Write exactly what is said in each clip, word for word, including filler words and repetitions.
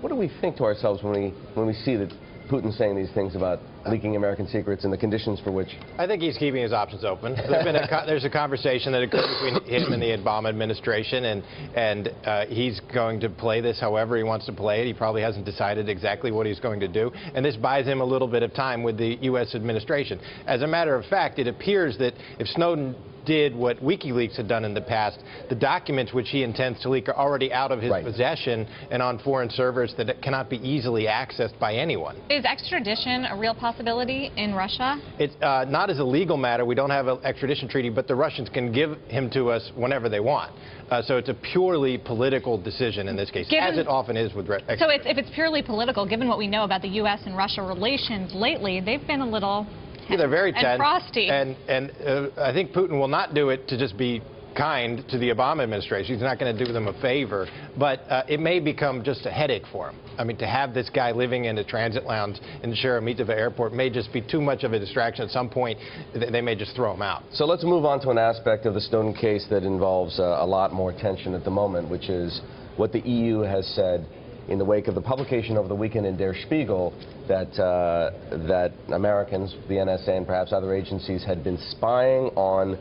what do we think to ourselves when we, when we see that Putin saying these things about leaking American secrets and the conditions for which? I think he's keeping his options open. There's, been a co there's a conversation that occurred between him and the Obama administration, and and uh, he's going to play this however he wants to play it. He probably hasn't decided exactly what he's going to do, and this buys him a little bit of time with the U S administration. As a matter of fact, it appears that if Snowden did what WikiLeaks had done in the past, the documents which he intends to leak are already out of his right. possession and on foreign servers that cannot be easily accessed by anyone. Is extradition a real possibility in Russia? It's uh, not as a legal matter. We don't have an extradition treaty, but the Russians can give him to us whenever they want. Uh, so it's a purely political decision in this case, given, as it often is with extradition. So it's, if it's purely political, given what we know about the U S and Russia relations lately, they've been a little... Yeah, they're very tense. And frosty. And, and uh, I think Putin will not do it to just be kind to the Obama administration. He's not going to do them a favor, but uh, it may become just a headache for him. I mean, to have this guy living in a transit lounge in the Sheremetyevo airport may just be too much of a distraction. At some point, th they may just throw him out. So let's move on to an aspect of the Snowden case that involves uh, a lot more tension at the moment, which is what the E U has said in the wake of the publication over the weekend in Der Spiegel that, uh, that Americans, the N S A and perhaps other agencies, had been spying on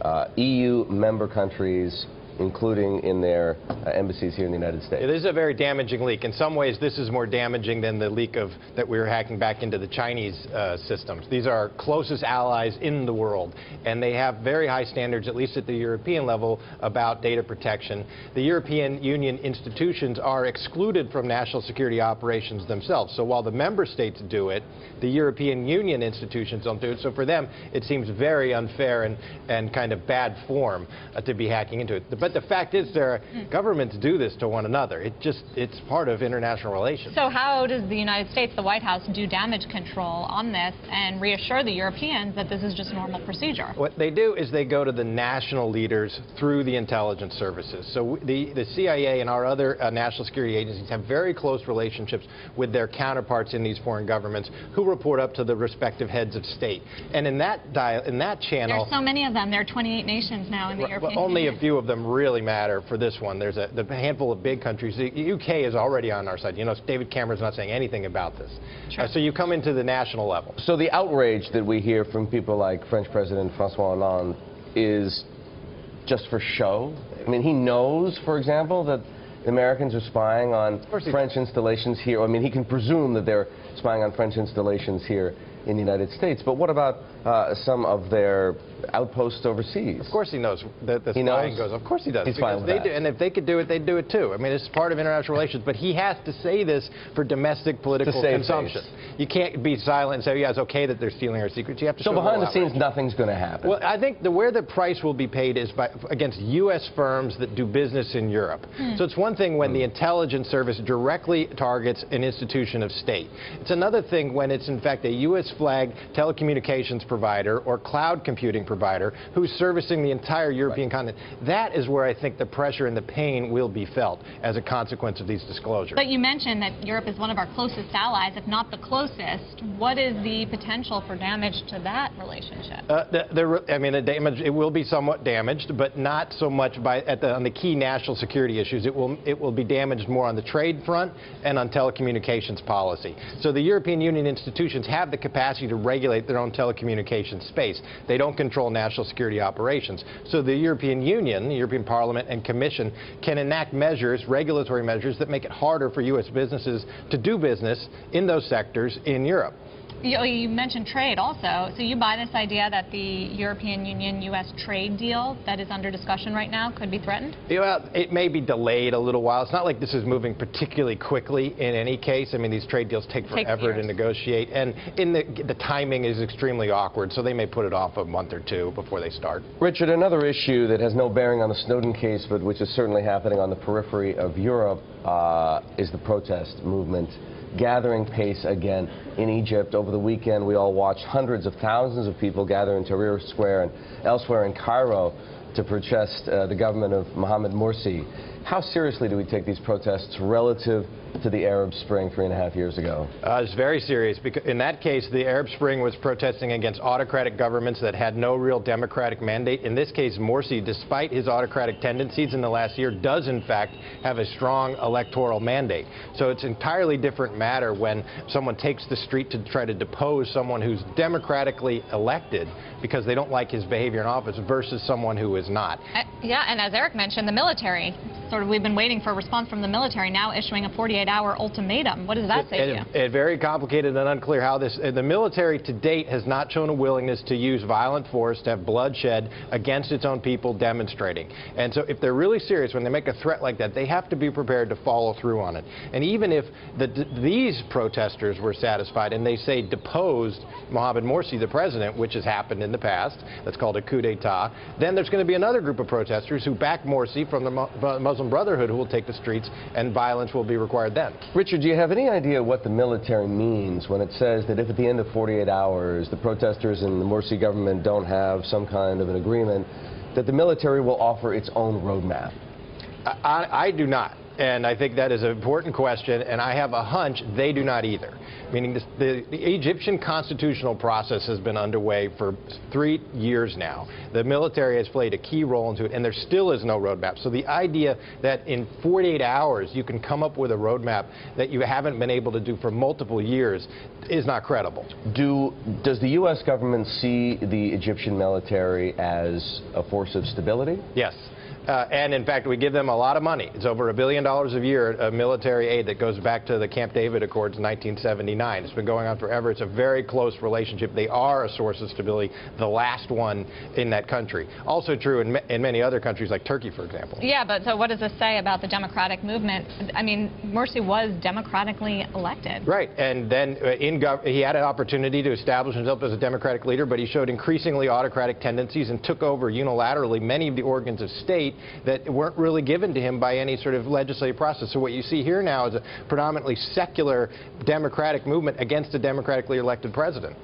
uh, E U member countries, including in their uh, embassies here in the United States. It is a very damaging leak. In some ways, this is more damaging than the leak of that we were hacking back into the Chinese uh, systems. These are our closest allies in the world, and they have very high standards, at least at the European level, about data protection. The European Union institutions are excluded from national security operations themselves. So while the member states do it, the European Union institutions don't do it. So for them, it seems very unfair and, and kind of bad form uh, to be hacking into it. The But the fact is, there are governments do this to one another. It just, it's part of international relations. So how does the United States, the White House, do damage control on this and reassure the Europeans that this is just normal procedure? What they do is they go to the national leaders through the intelligence services. So the, the C I A and our other uh, national security agencies have very close relationships with their counterparts in these foreign governments who report up to the respective heads of state. And in that, dial, in that channel... There's so many of them. There are twenty-eight nations now in the European Union. Well, only a few of them really matter for this one. There's a the handful of big countries. The U K is already on our side. You know, David Cameron's not saying anything about this. Sure. Uh, so you come into the national level. So the outrage that we hear from people like French President François Hollande is just for show? I mean, he knows, for example, that the Americans are spying on French installations here. I mean, he can presume that they're spying on French installations here in the United States. But what about uh, some of their outposts overseas? Of course he knows that the spying goes. Of course he does. He's fine with that. And if they could do it, they'd do it too. I mean, it's part of international relations. But he has to say this for domestic political consumption. You can't be silent and say, yeah, it's okay that they're stealing our secrets. You have to. So behind the scenes, nothing's going to happen. Well, I think the where the price will be paid is by against U S firms that do business in Europe. Mm. So it's one thing when mm. the intelligence service directly targets an institution of state. It's another thing when it's in fact a U S flagged telecommunications provider or cloud computing provider who's servicing the entire European right. continent. That is where I think the pressure and the pain will be felt as a consequence of these disclosures. But you mentioned that Europe is one of our closest allies, if not the closest. What is the potential for damage to that relationship? Uh, the, the, I mean, the damage, it will be somewhat damaged, but not so much by, at the, on the key national security issues. It will, it will be damaged more on the trade front and on telecommunications policy. So the European Union institutions have the capacity to regulate their own telecommunications space. They don't control national security operations. So the European Union, the European Parliament and Commission can enact measures, regulatory measures, that make it harder for U S businesses to do business in those sectors in Europe. You mentioned trade also. So you buy this idea that the European Union-U S trade deal that is under discussion right now could be threatened? Well, it may be delayed a little while. It's not like this is moving particularly quickly in any case. I mean, these trade deals take forever to negotiate. And in the, the timing is extremely awkward, so they may put it off a month or two before they start. Richard, another issue that has no bearing on the Snowden case, but which is certainly happening on the periphery of Europe, uh, is the protest movement. Gathering pace again in Egypt. Over the weekend, we all watched hundreds of thousands of people gather in Tahrir Square and elsewhere in Cairo to protest uh, the government of Mohammed Morsi. How seriously do we take these protests relative to the Arab Spring three and a half years ago? Uh, it's very serious, because in that case, the Arab Spring was protesting against autocratic governments that had no real democratic mandate. In this case, Morsi, despite his autocratic tendencies in the last year, does in fact have a strong electoral mandate. So it's an entirely different matter when someone takes the street to try to depose someone who's democratically elected because they don't like his behavior in office versus someone who is not. Uh, yeah, and as Eric mentioned, the military. Sort of, we've been waiting for a response from the military, now issuing a forty-eight hour ultimatum. What does that say it, to you? It's it very complicated and unclear how this... The military to date has not shown a willingness to use violent force, to have bloodshed against its own people demonstrating. And so if they're really serious, when they make a threat like that, they have to be prepared to follow through on it. And even if the, these protesters were satisfied and they say deposed Mohammed Morsi, the president, which has happened in the past, that's called a coup d'etat, then there's going to be another group of protesters who back Morsi from the Muslim Brotherhood who will take the streets, and violence will be required then. Richard, do you have any idea what the military means when it says that if at the end of forty-eight hours the protesters and the Morsi government don't have some kind of an agreement, that the military will offer its own roadmap? I, I, I do not. And I think that is an important question, and I have a hunch they do not either. Meaning this, the, the Egyptian constitutional process has been underway for three years now. The military has played a key role into it, and there still is no roadmap. So the idea that in forty-eight hours you can come up with a roadmap that you haven't been able to do for multiple years is not credible. Do, does the U S government see the Egyptian military as a force of stability? Yes. Uh, and in fact, we give them a lot of money. It's over a billion dollars a year of military aid that goes back to the Camp David Accords in nineteen seventy-nine. It's been going on forever. It's a very close relationship. They are a source of stability, the last one in that country. Also true in, ma in many other countries, like Turkey, for example. Yeah, but so what does this say about the democratic movement? I mean, Morsi was democratically elected. Right, and then in gov he had an opportunity to establish himself as a democratic leader, but he showed increasingly autocratic tendencies and took over unilaterally many of the organs of state that weren't really given to him by any sort of legislative process. So what you see here now is a predominantly secular democratic movement against a democratically elected president.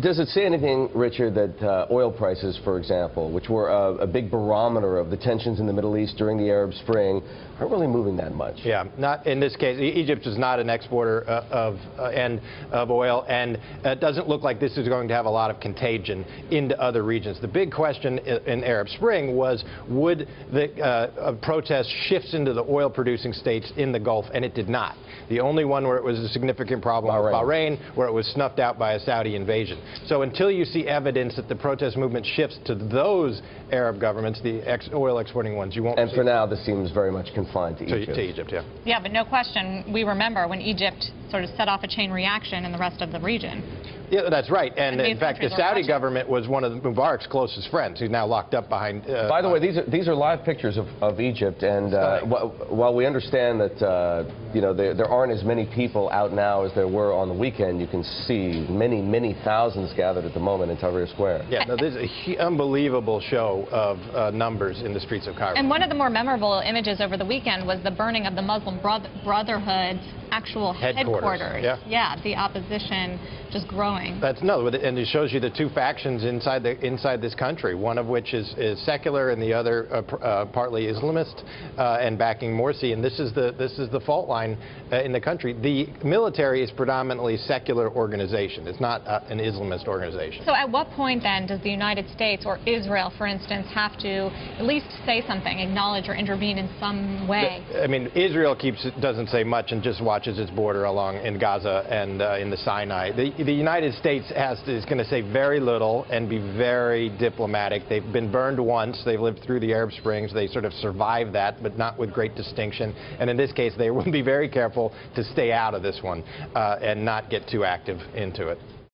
Does it say anything, Richard, that uh, oil prices, for example, which were a, a big barometer of the tensions in the Middle East during the Arab Spring, aren't really moving that much? Yeah, not in this case. Egypt is not an exporter uh, of uh, and of oil, and it uh, doesn't look like this is going to have a lot of contagion into other regions. The big question in, in Arab Spring was, would the uh, protest shifts into the oil-producing states in the Gulf, and it did not. The only one where it was a significant problem was Bahrain. Bahrain, where it was snuffed out by a Saudi invasion. So until you see evidence that the protest movement shifts to those Arab governments, the ex oil exporting ones, you won't. And for now, this seems very much confined to Egypt. To, to Egypt, yeah. Yeah, but no question, we remember when Egypt sort of set off a chain reaction in the rest of the region. Yeah, that's right. And, and in fact, the Saudi watching. government was one of Mubarak's closest friends, who's now locked up behind... Uh, By the way, these are, these are live pictures of, of Egypt, and uh, while we understand that, uh, you know, there, there aren't as many people out now as there were on the weekend, you can see many, many thousands gathered at the moment in Tahrir Square. Yeah, no, there's an unbelievable show of uh, numbers in the streets of Cairo. And one of the more memorable images over the weekend was the burning of the Muslim bro Brotherhood's actual headquarters. headquarters. Yeah. yeah, the opposition just growing. That's no, and it shows you the two factions inside the inside this country. One of which is, is secular, and the other uh, pr uh, partly Islamist uh, and backing Morsi. And this is the this is the fault line uh, in the country. The military is predominantly secular organization. It's not uh, an Islamist organization. So, at what point then does the United States or Israel, for instance, have to at least say something, acknowledge or intervene in some way? The, I mean, Israel keeps doesn't say much and just watches its border along in Gaza and uh, in the Sinai. The the United United States has to, is going to say very little and be very diplomatic. They've been burned once. They've lived through the Arab Springs. They sort of survived that, but not with great distinction. And in this case, they will be very careful to stay out of this one uh, and not get too active into it.